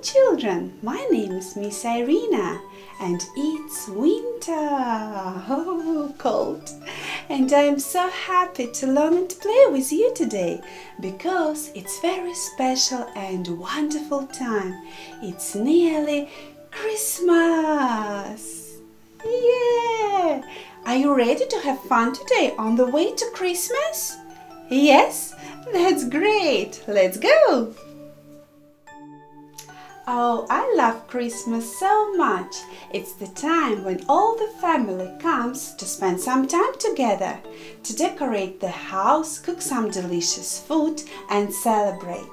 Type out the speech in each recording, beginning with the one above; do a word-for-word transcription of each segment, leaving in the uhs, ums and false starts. Hello children, my name is Miss Irina and it's winter, oh, cold, and I'm so happy to learn and play with you today because it's very special and wonderful time. It's nearly Christmas! Yeah! Are you ready to have fun today on the way to Christmas? Yes? That's great! Let's go! Oh, I love Christmas so much! It's the time when all the family comes to spend some time together, to decorate the house, cook some delicious food and celebrate.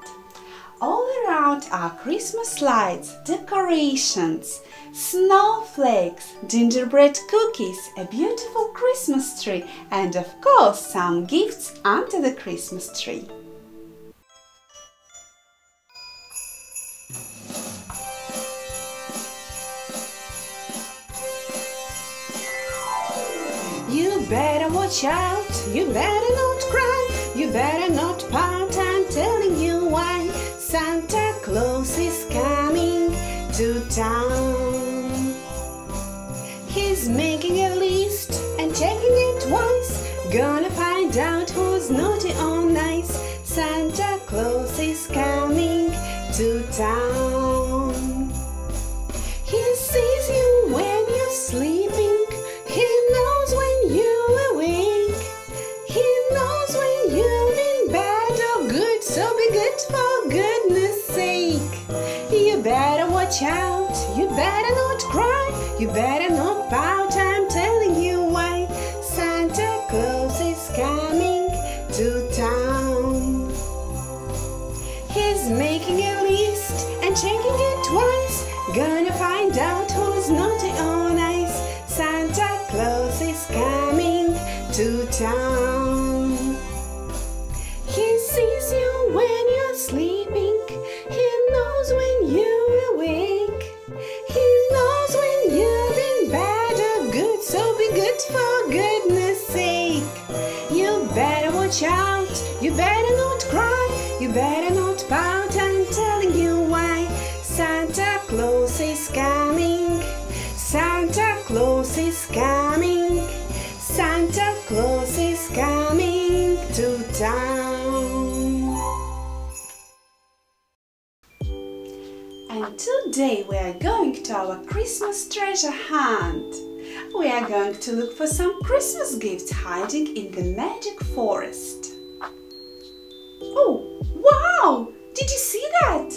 All around are Christmas lights, decorations, snowflakes, gingerbread cookies, a beautiful Christmas tree and, of course, some gifts under the Christmas tree. You better watch out, you better not cry, you better not pout, I'm telling you why. Santa Claus is coming to town. He's making a list and checking it twice, gonna find out who's naughty or nice. Santa Claus is coming to town. He sees you when you're sleeping. For goodness sake, you better watch out, you better not cry, you better not pout, I'm telling you why. Santa Claus is coming to town. He's making a list and checking it twice, gonna find out who's naughty or nice. Santa Claus is coming to town. He sees you when sleeping, he knows when you're awake, he knows when you're in bad or good, so be good for goodness sake. You better watch out, you better not cry, you better not pout, I'm telling you why. Santa Claus is coming, Santa Claus is coming, Santa Claus is coming to town. And today we are going to our Christmas treasure hunt. We are going to look for some Christmas gifts hiding in the magic forest. Oh, wow! Did you see that?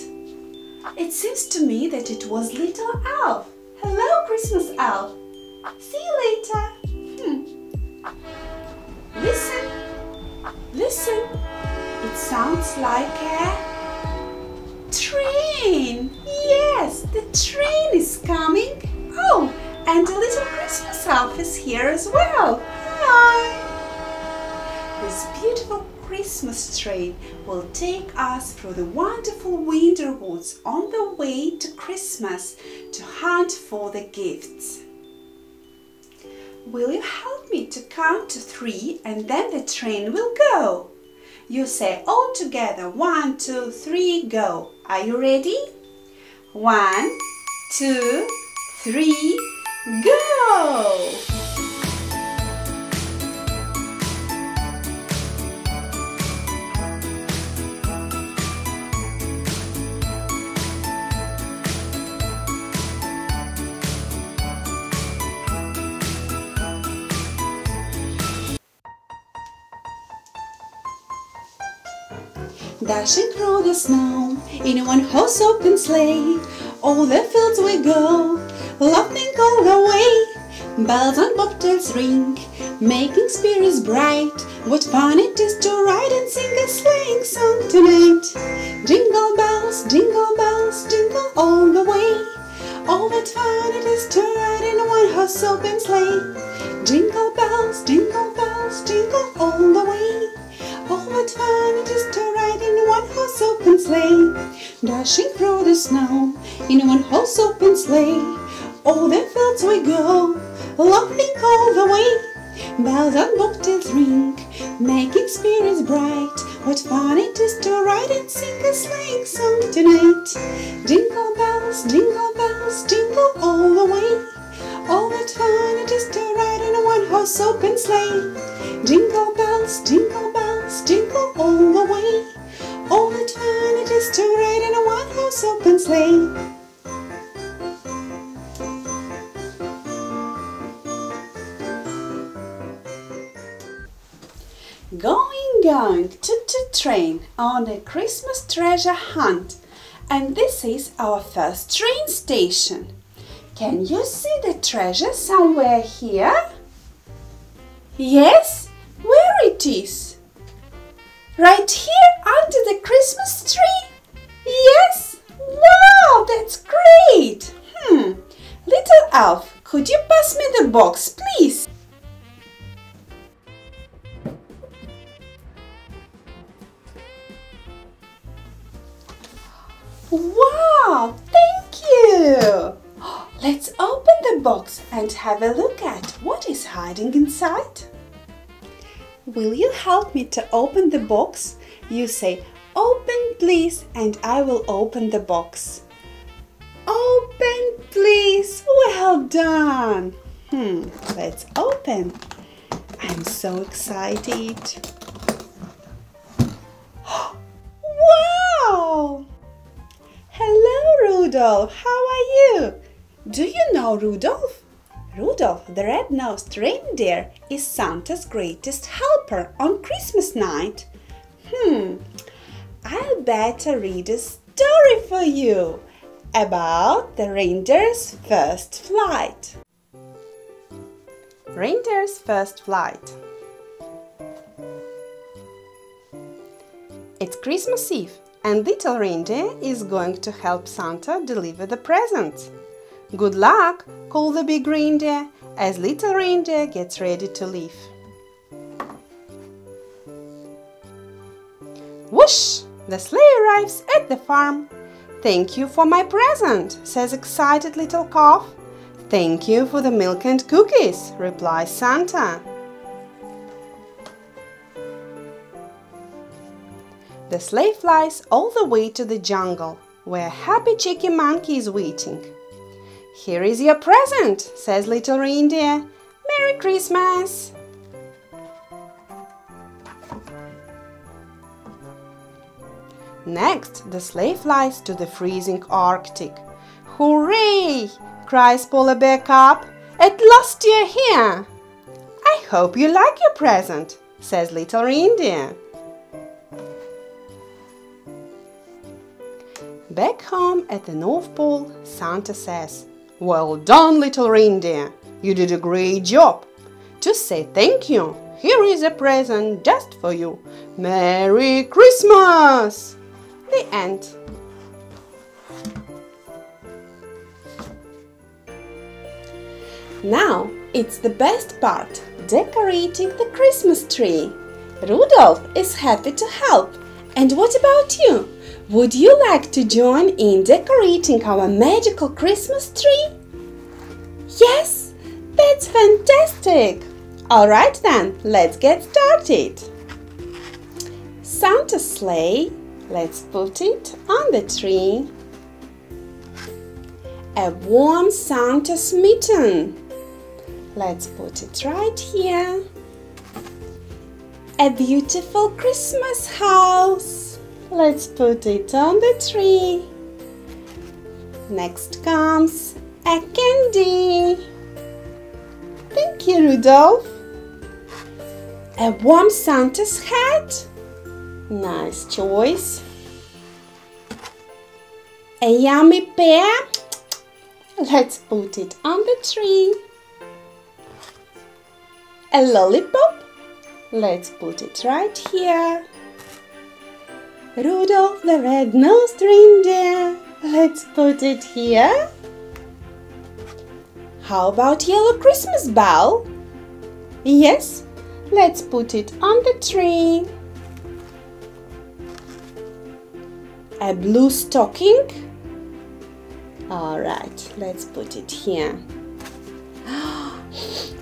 It seems to me that it was little elf. Hello, Christmas elf. See you later. Hmm. Listen, listen. It sounds like a train. Yes, the train is coming. Oh, and a little Christmas elf is here as well. Hi! This beautiful Christmas train will take us through the wonderful winter woods on the way to Christmas to hunt for the gifts. Will you help me to count to three and then the train will go? You say all together, one, two, three, go. Are you ready? One, two, three, go! Dashing through the snow in one horse open sleigh, over the fields we go, laughing all the way. Bells on bobtails ring, making spirits bright. What fun it is to ride and sing a sleighing song tonight! Jingle bells, jingle bells, jingle all the way. Oh, what fun it is to ride in one horse open sleigh! Jingle bells, jingle bells, jingle all the way. Oh, what fun it is to ride in one horse open sleigh. Dashing through the snow in one horse open sleigh. Over the fields we go, laughing all the way. Bells on bobtails ring, making spirits bright. What fun it is to ride and sing a sleighing song tonight. Jingle bells, jingle bells, jingle all the way. Oh, what fun it is to ride in a one-horse open sleigh. Jingle bells, jingle bells, jingle all the way. Oh, what fun it is to ride in a one-horse open sleigh. Going, going, toot-toot train on a Christmas treasure hunt. And this is our first train station. Can you see the treasure somewhere here? Yes, where it is? Right here under the Christmas tree? Yes, wow, that's great! Hmm, little elf, could you pass me the box, please? Wow, thank you! Let's open the box and have a look at what is hiding inside. Will you help me to open the box? You say, "Open, please," and I will open the box. Open, please! Well done! Hmm, let's open. I'm so excited. Wow! Hello, Rudolph, how are you? Do you know Rudolph? Rudolph, the red-nosed reindeer, is Santa's greatest helper on Christmas night. Hmm, I'll better read a story for you about the reindeer's first flight. Reindeer's first flight. It's Christmas Eve. And little reindeer is going to help Santa deliver the presents. "Good luck," call the big reindeer, as little reindeer gets ready to leave. Whoosh! The sleigh arrives at the farm. "Thank you for my present," says excited little calf. "Thank you for the milk and cookies," replies Santa. The sleigh flies all the way to the jungle, where a happy cheeky monkey is waiting. "Here is your present," says little reindeer. "Merry Christmas!" Next, the sleigh flies to the freezing Arctic. "Hooray!" cries Polar Bear Cub. "At last you're here!" "I hope you like your present," says little reindeer. Back home at the North Pole, Santa says, "Well done, little reindeer, you did a great job. To say thank you, here is a present just for you. Merry Christmas!" The end. Now it's the best part – decorating the Christmas tree. Rudolph is happy to help. And what about you? Would you like to join in decorating our magical Christmas tree? Yes, that's fantastic! Alright then, let's get started! Santa's sleigh, let's put it on the tree. A warm Santa's mitten, let's put it right here. A beautiful Christmas house. Let's put it on the tree. Next comes a candy. Thank you, Rudolph. A warm Santa's hat. Nice choice. A yummy pear. Let's put it on the tree. A lollipop. Let's put it right here. Rudolph the red-nosed reindeer. Let's put it here. How about yellow Christmas bell? Yes, let's put it on the tree. A blue stocking. All right, let's put it here.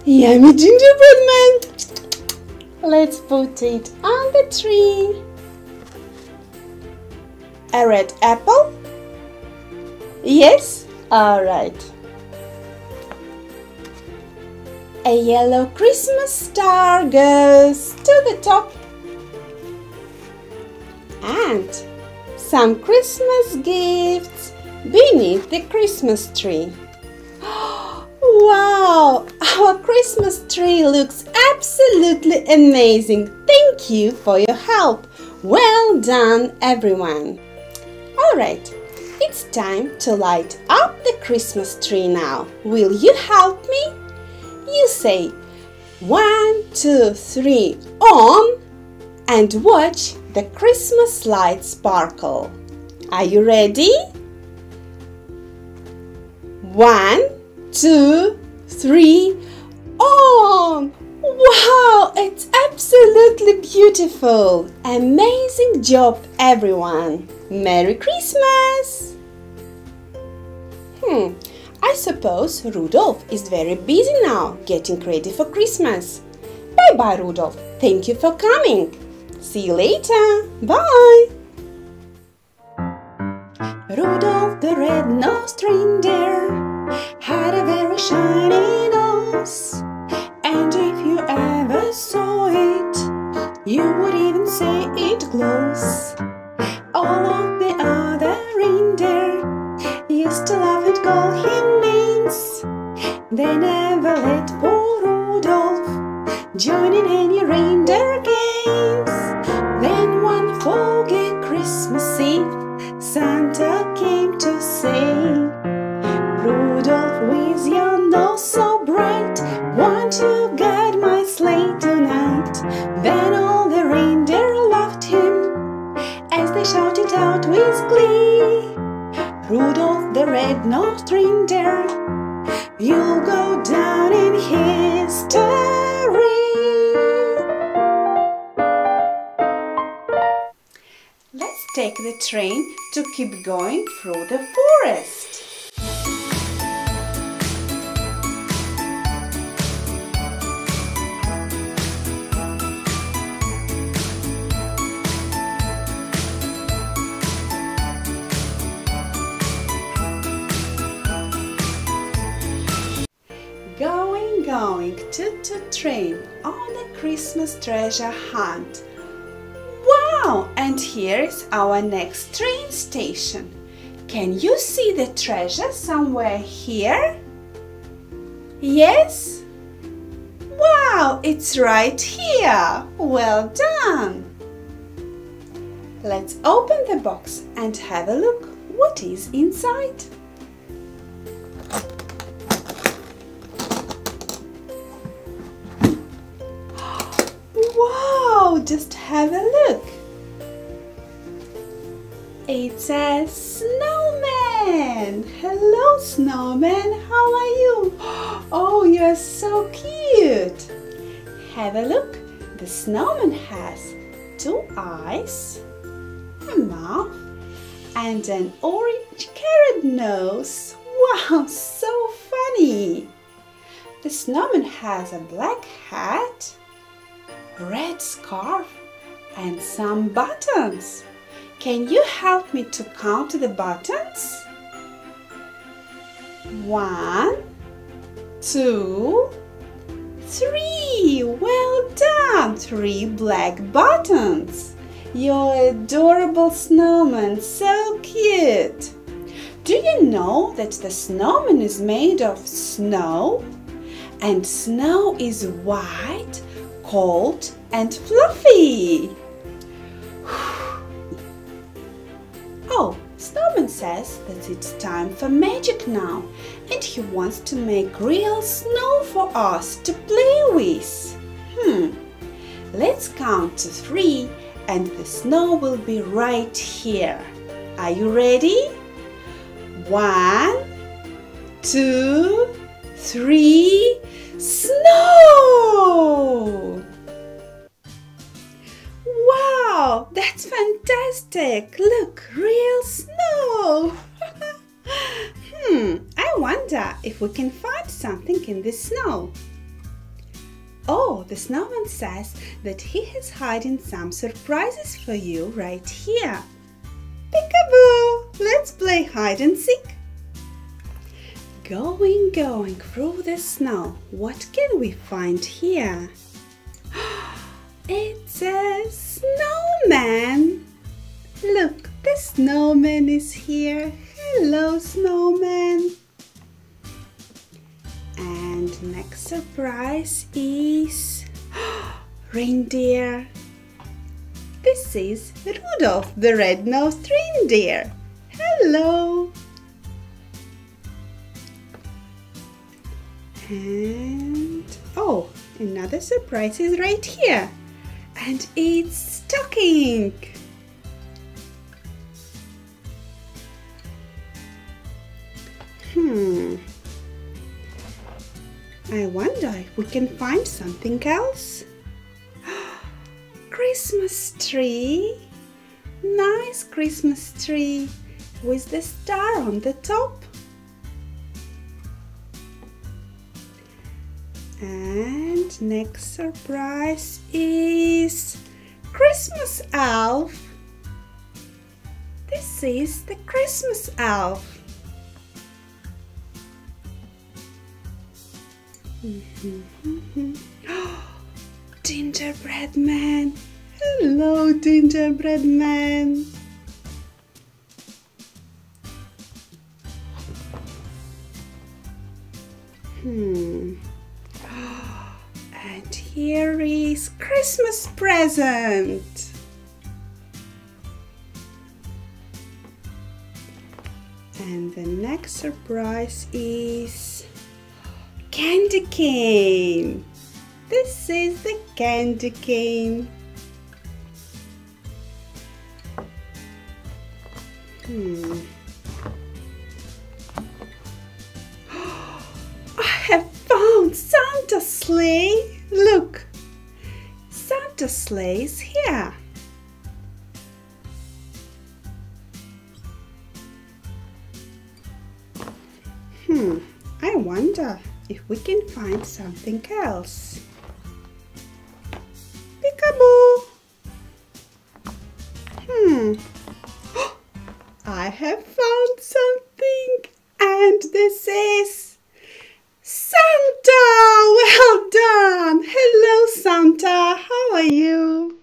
Yummy gingerbread man! Let's put it on the tree. A red apple? Yes? Alright. A yellow Christmas star goes to the top. And some Christmas gifts beneath the Christmas tree. Wow! Our Christmas tree looks absolutely amazing! Thank you for your help! Well done, everyone! Alright, it's time to light up the Christmas tree now. Will you help me? You say one, two, three, on! And watch the Christmas lights sparkle. Are you ready? One, two, three, on! Wow, it's absolutely beautiful! Amazing job, everyone! Merry Christmas! Hmm, I suppose Rudolph is very busy now, getting ready for Christmas. Bye-bye, Rudolph. Thank you for coming. See you later. Bye! Rudolph the red-nosed reindeer had a very shiny nose, and if you ever saw it, you would even say it glows. All of the other reindeer used to laugh and call him names. They never let poor Rudolph join in any reindeer games. Then one foggy Christmas Eve, Santa came to say, Rudolph, with your nose so bright, won't you guide my sleigh tonight? Then all the reindeer laughed him as they shouted out with glee, Rudolph the red-nosed reindeer, you'll go down in history. Let's take the train to keep going through the forest. Going to the train on a Christmas treasure hunt. Wow! And here is our next train station. Can you see the treasure somewhere here? Yes? Wow! It's right here! Well done! Let's open the box and have a look what is inside. Just have a look. It says snowman. Hello, snowman. How are you? Oh, you're so cute. Have a look. The snowman has two eyes, a mouth, and an orange carrot nose. Wow, so funny. The snowman has a black hat, red scarf and some buttons. Can you help me to count the buttons? One, two, three. Well done! Three black buttons. You're adorable snowman, so cute. Do you know that the snowman is made of snow? And snow is white, cold and fluffy. Oh, snowman says that it's time for magic now, and he wants to make real snow for us to play with. Hmm, let's count to three and the snow will be right here. Are you ready? One, two, three, snow! Wow, that's fantastic! Look, real snow! Hmm, I wonder if we can find something in the snow. the snowman says that he is hiding some surprises for you right here. Peekaboo! Let's play hide and seek. Going, going through the snow. What can we find here? It's a snowman. Look, the snowman is here. Hello, snowman. And next surprise is reindeer. This is Rudolph, the red-nosed reindeer. Hello. And oh, another surprise is right here. And it's stocking. Hmm. I wonder if we can find something else. Christmas tree. Nice Christmas tree with the star on the top. And next surprise is Christmas elf. This is the Christmas elf. Mm-hmm, mm-hmm. Oh, gingerbread man. Hello, gingerbread man. Hmm. Oh, and here is Christmas present. And the next surprise is candy cane. This is the candy cane. Hmm. I have found Santa sleigh. Look, Santa sleigh is here. Hmm. I wonder if we can find something else. Peekaboo! Hmm. I have found something, and this is Santa! Well done! Hello, Santa! How are you?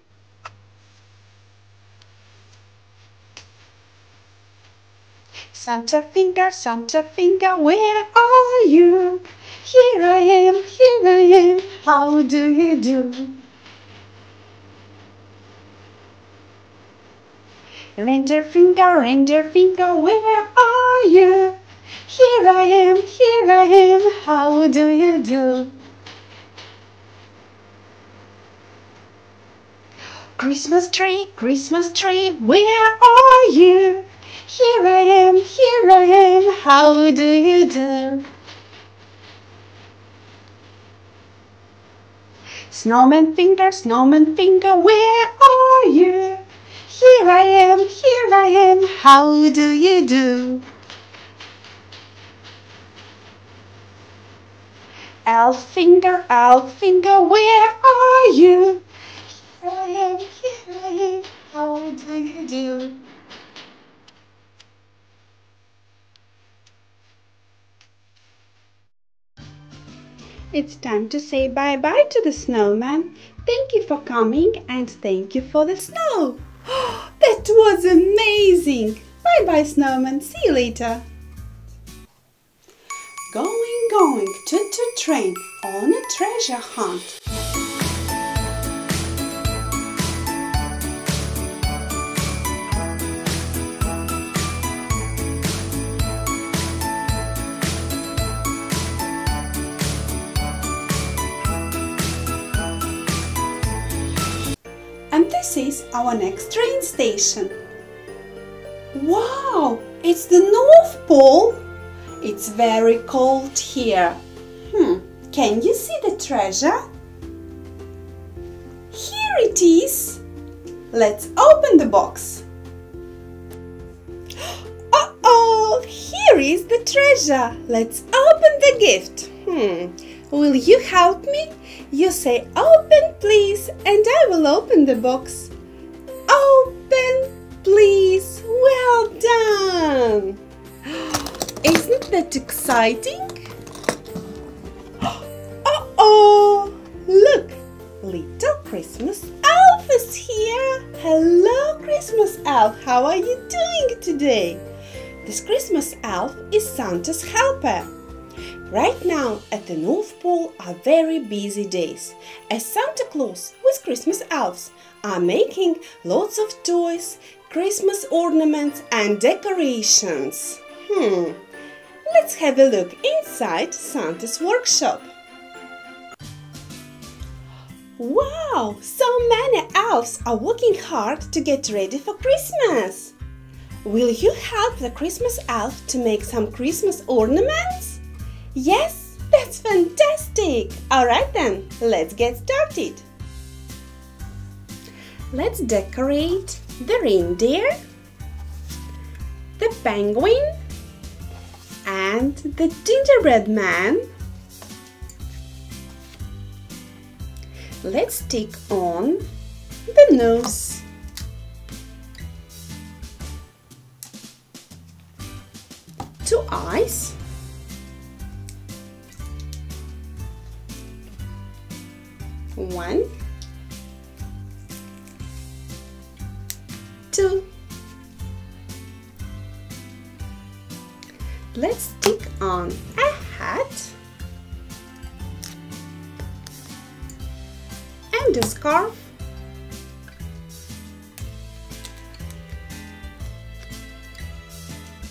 Santa finger, Santa finger, where are you? Here I am, here I am, how do you do? Reindeer finger, reindeer finger, where are you? Here I am, here I am, how do you do? Christmas tree, Christmas tree, where are you? Here I am, here I am, how do you do? Snowman finger, snowman finger, where are you? Here I am, here I am, how do you do? Elf finger, elf finger, where are you? Here I am, here I am, how do you do? It's time to say bye-bye to the snowman. Thank you for coming and thank you for the snow. Oh, that was amazing! Bye-bye, snowman. See you later. Going, going, toot-toot train on a treasure hunt. This is our next train station. Wow, it's the North Pole. It's very cold here. Hmm, can you see the treasure? Here it is. Let's open the box. Uh-oh, here is the treasure. Let's open the gift. Hmm, will you help me? You say open please and I will open the box. Open please. Well done. Isn't that exciting? Uh-oh. Look, little Christmas elf is here. Hello Christmas elf, how are you doing today? This Christmas elf is Santa's helper. Right now at the North Pole are very busy days, as Santa Claus with Christmas elves are making lots of toys, Christmas ornaments and decorations. Hmm, let's have a look inside Santa's workshop. Wow, so many elves are working hard to get ready for Christmas. Will you help the Christmas elf to make some Christmas ornaments? Yes, that's fantastic! Alright then, let's get started! Let's decorate the reindeer, the penguin and the gingerbread man. Let's stick on the nose. Two eyes. One, two. Let's stick on a hat and a scarf .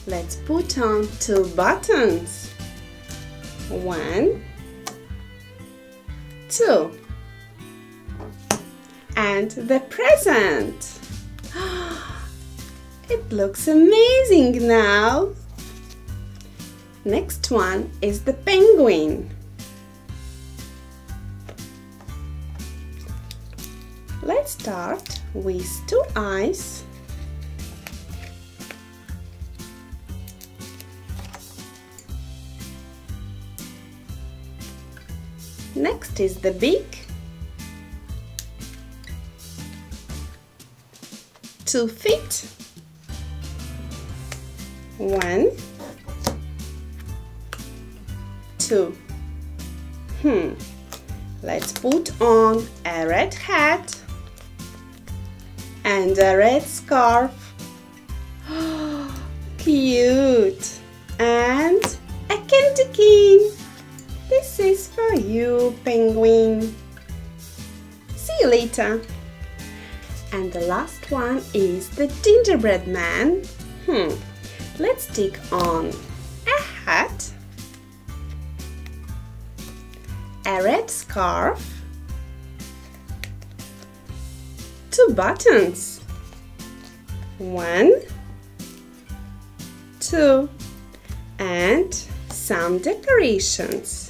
Let's put on two buttons, one, two. And the present! It looks amazing now! Next one is the penguin. Let's start with two eyes . Next is the beak. Two feet, one, two. Hmm. Let's put on a red hat and a red scarf. Cute! And a candy cane. This is for you, penguin. See you later. And the last one is the gingerbread man. Hmm. Let's stick on a hat, a red scarf, two buttons, one, two, and some decorations.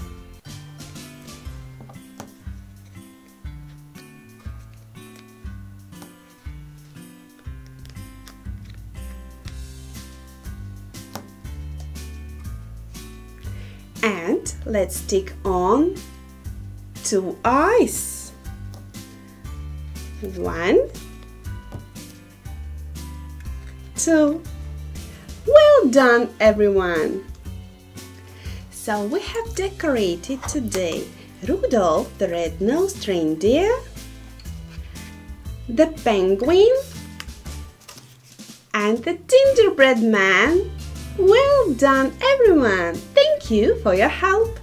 And let's stick on two eyes. One, two. Well done, everyone! So we have decorated today Rudolph the red-nosed reindeer, the penguin and the gingerbread man. Well done, everyone! Thank you for your help!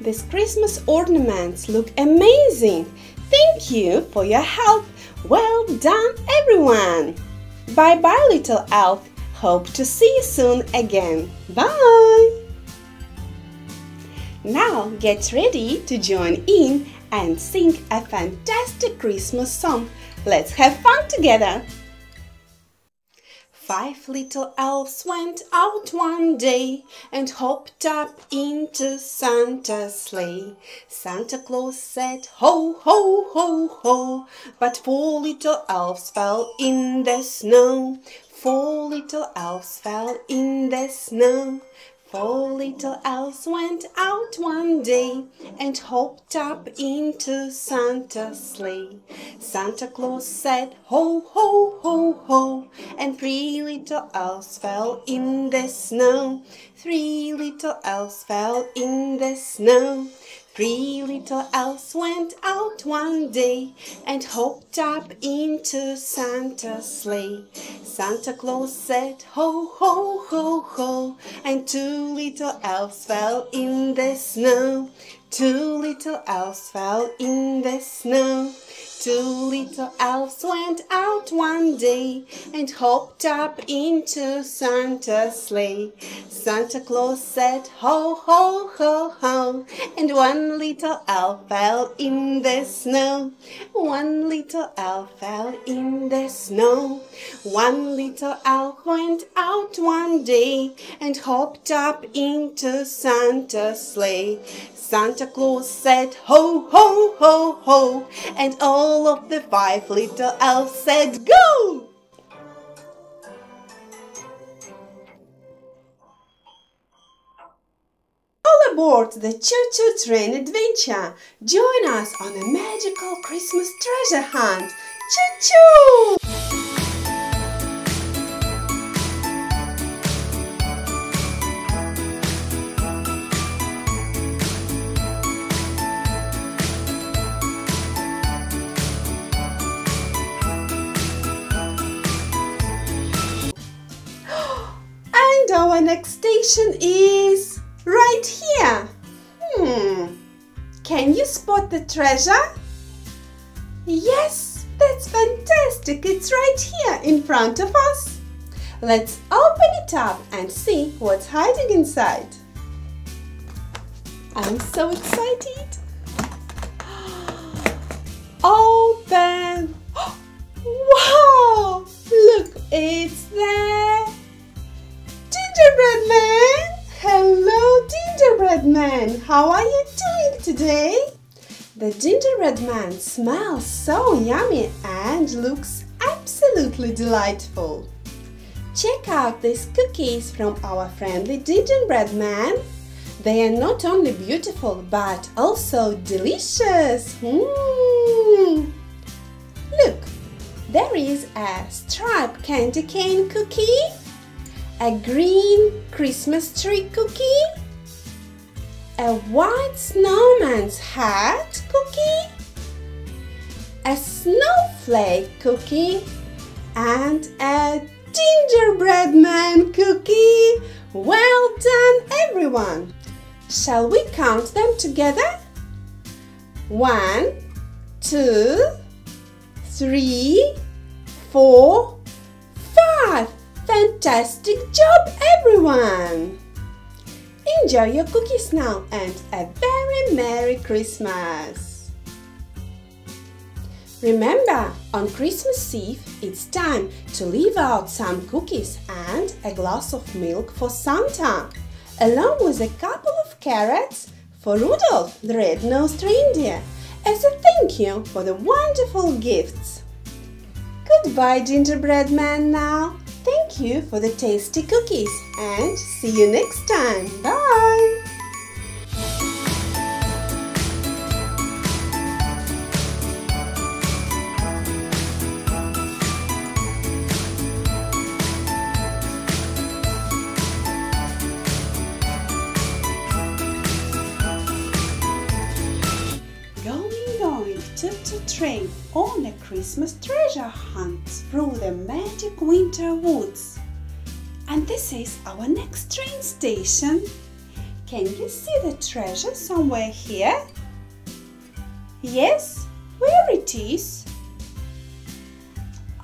These Christmas ornaments look amazing! Thank you for your help! Well done, everyone! Bye-bye, little elf! Hope to see you soon again! Bye! Now get ready to join in and sing a fantastic Christmas song! Let's have fun together! Five little elves went out one day and hopped up into Santa's sleigh. Santa Claus said, ho, ho, ho, ho, but four little elves fell in the snow. Four little elves fell in the snow. Four little elves went out one day and hopped up into Santa's sleigh. Santa Claus said, ho, ho, ho, ho, and three little elves fell in the snow. Three little elves fell in the snow. Three little elves went out one day and hopped up into Santa's sleigh. Santa Claus said, ho, ho, ho, ho, and two little elves fell in the snow. Two little elves fell in the snow. Two little elves went out one day and hopped up into Santa's sleigh. Santa Claus said, ho, ho, ho, ho, and one little elf fell in the snow. One little elf fell in the snow. One little elf went out one day and hopped up into Santa's sleigh. Santa Claus said, ho, ho, ho, ho, and all All of the five little elves said, go! All aboard the choo-choo train adventure! Join us on a magical Christmas treasure hunt! Choo-choo! Our next station is right here. Hmm. Can you spot the treasure? Yes, that's fantastic. It's right here in front of us. Let's open it up and see what's hiding inside. I'm so excited. Open. Wow! Look, it's there. Gingerbread man! Hello, Gingerbread man! How are you doing today? The Gingerbread man smells so yummy and looks absolutely delightful. Check out these cookies from our friendly Gingerbread man. They are not only beautiful but also delicious. Mm. Look, there is a striped candy cane cookie, a green Christmas tree cookie, a white snowman's hat cookie, a snowflake cookie, and a gingerbread man cookie. Well done, everyone! Shall we count them together? One, two, three, four, five! Fantastic job, everyone! Enjoy your cookies now and a very Merry Christmas! Remember, on Christmas Eve, it's time to leave out some cookies and a glass of milk for Santa, along with a couple of carrots for Rudolph, the red-nosed reindeer, as a thank you for the wonderful gifts. Goodbye, Gingerbread Man now! Thank you for the tasty cookies and see you next time. Bye! Choo-choo train on a Christmas treasure hunt through the magic winter woods. And this is our next train station. Can you see the treasure somewhere here? Yes, where it is?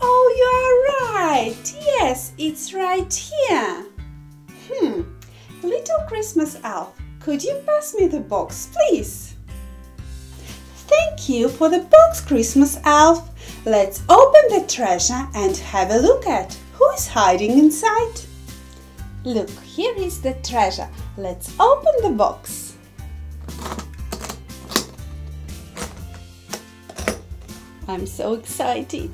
Oh, you are right! Yes, it's right here. Hmm, little Christmas elf, could you pass me the box, please? Thank you for the box, Christmas elf. Let's open the treasure and have a look at who is hiding inside. Look, here is the treasure. Let's open the box. I'm so excited.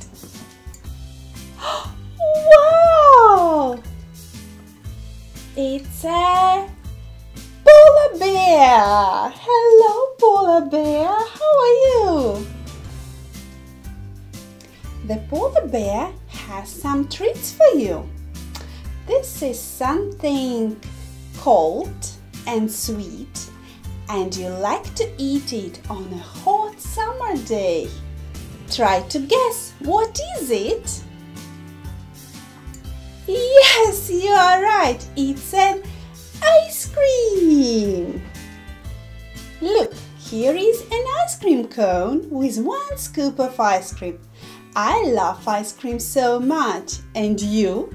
Wow! It's a Polar Bear! Hello, Polar Bear! How are you? The Polar Bear has some treats for you. This is something cold and sweet, and you like to eat it on a hot summer day. Try to guess, what is it? Yes, you are right, it's an ice cream! Look, here is an ice cream cone with one scoop of ice cream. I love ice cream so much, and you?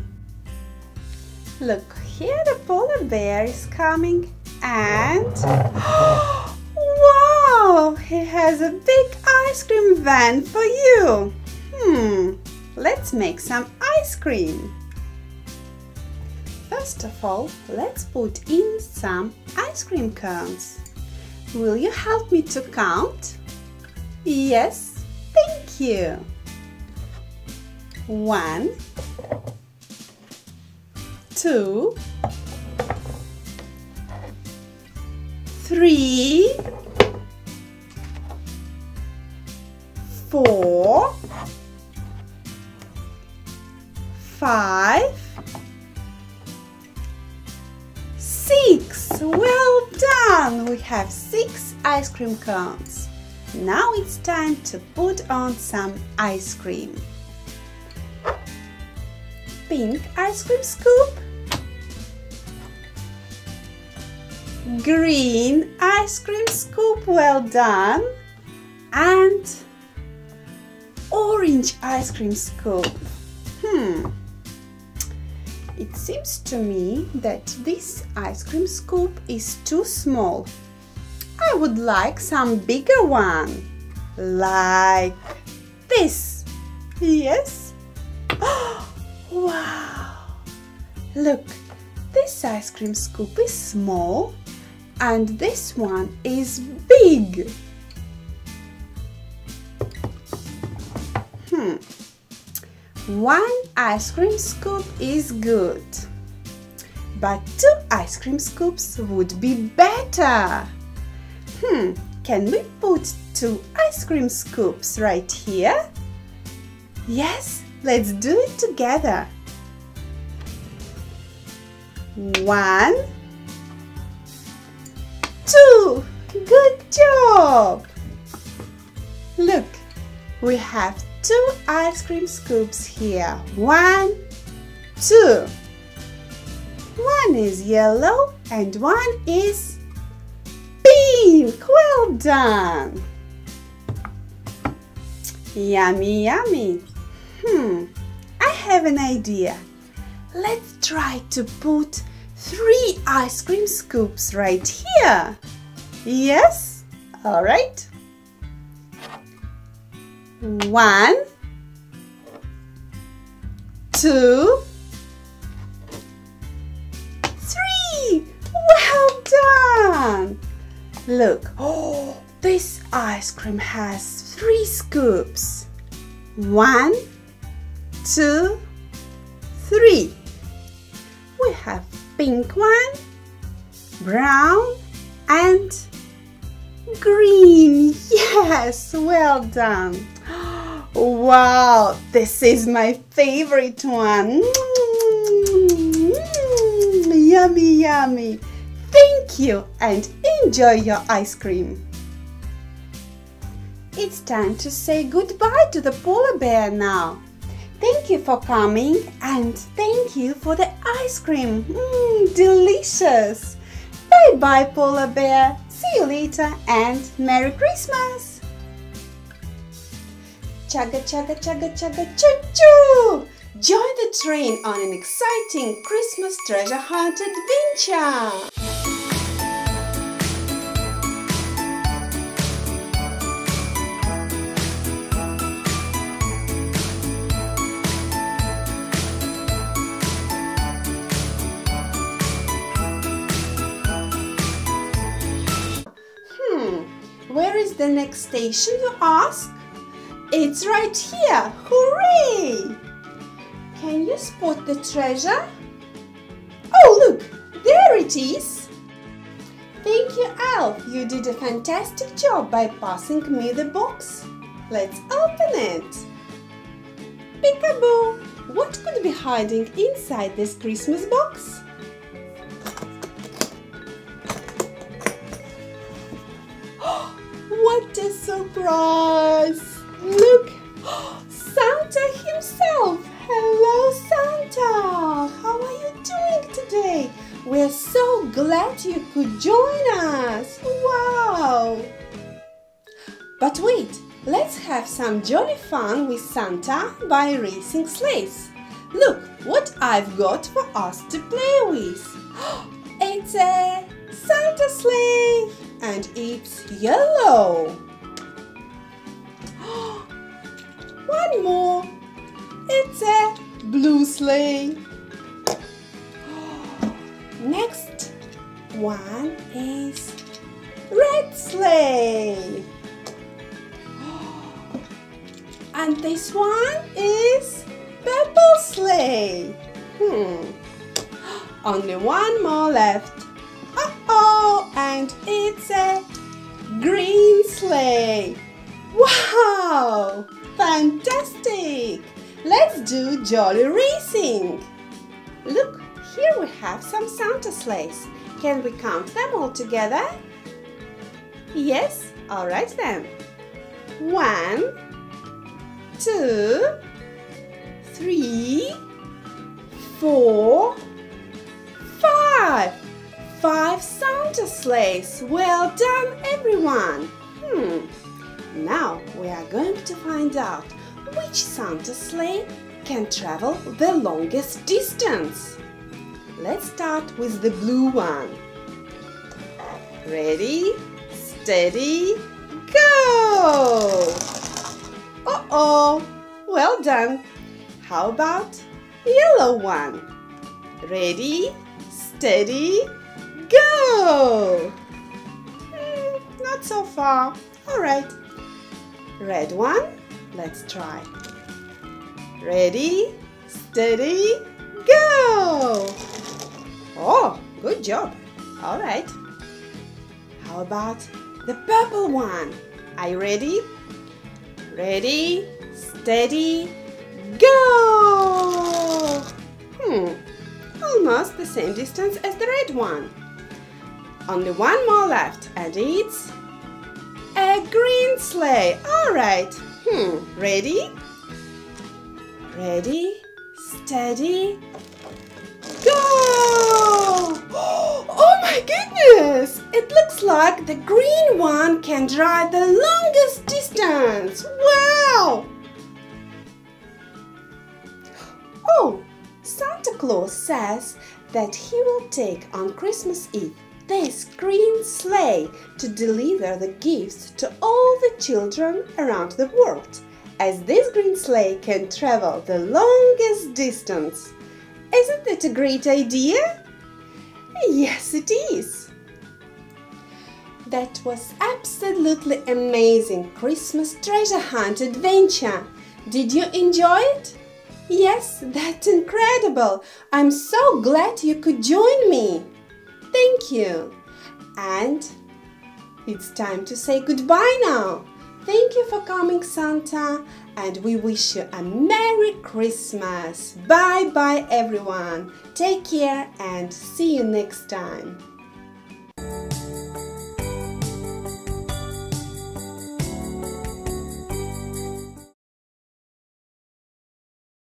Look, here the polar bear is coming and... wow! He has a big ice cream van for you! Hmm, let's make some ice cream! First of all, let's put in some ice cream cones. Will you help me to count? Yes, thank you! One, two, three, four, five, six. Well done! We have six ice cream cones. Now it's time to put on some ice cream. Pink ice cream scoop, green ice cream scoop, well done, and orange ice cream scoop. Hmm, it seems to me that this ice cream scoop is too small. I would like some bigger one, like this. Yes. Wow! Look, this ice cream scoop is small and this one is big. Hmm. One ice cream scoop is good, but two ice cream scoops would be better. Hmm. Can we put two ice cream scoops right here? Yes. Let's do it together. One, two, good job! Look, we have two ice cream scoops here. One, two. One is yellow and one is pink. Well done! Yummy, yummy! Hmm, I have an idea. Let's try to put three ice cream scoops right here. Yes? All right. One, two, three. Well done. Look, oh, this ice cream has three scoops. One, two, three. We have pink one, brown and green. Yes, well done. Wow, this is my favorite one. Mm-hmm. Yummy, yummy. Thank you and enjoy your ice cream. It's time to say goodbye to the polar bear now. Thank you for coming and thank you for the ice cream. Mmm, delicious! Bye-bye, Polar Bear. See you later and Merry Christmas! Chugga chugga chugga chugga choo-choo! Join the train on an exciting Christmas treasure hunt adventure! Where is the next station, you ask? It's right here! Hooray! Can you spot the treasure? Oh, look! There it is! Thank you, Elf! You did a fantastic job by passing me the box. Let's open it! Peekaboo! What could be hiding inside this Christmas box? What a surprise! Look! Santa himself! Hello, Santa! How are you doing today? We're so glad you could join us! Wow! But wait! Let's have some jolly fun with Santa by racing sleighs. Look what I've got for us to play with. It's a Santa sleigh and it's yellow. One more. It's a blue sleigh. Next one is red sleigh. And this one is purple sleigh. Hmm. Only one more left. Uh-oh, and it's a green sleigh. Wow, fantastic. Let's do jolly racing. Look, here we have some Santa sleighs. Can we count them all together? Yes, all right then. One, two, three, four, five. Five Santa sleighs. Well done, everyone. Hmm. Now we are going to find out which Santa sleigh can travel the longest distance. Let's start with the blue one. Ready, steady, go! Uh-oh! Well done! How about yellow one? Ready, steady, go! Mm, not so far. Alright. Red one. Let's try. Ready, steady, go! Oh, good job! Alright. How about the purple one? Are you ready? Ready, steady, go! Hmm, almost the same distance as the red one. Only one more left, and it's a green sleigh. All right. Hmm, ready? Ready, steady, go! Oh my goodness! It looks like the green one can drive the longest distance. Wow! Oh, Santa Claus says that he will take on Christmas Eve this green sleigh to deliver the gifts to all the children around the world, as this green sleigh can travel the longest distance. Isn't it a great idea? Yes, it is! That was absolutely amazing Christmas treasure hunt adventure! Did you enjoy it? Yes, that's incredible! I'm so glad you could join me! Thank you! And it's time to say goodbye now! Thank you for coming, Santa, and we wish you a Merry Christmas! Bye-bye, everyone! Take care and see you next time!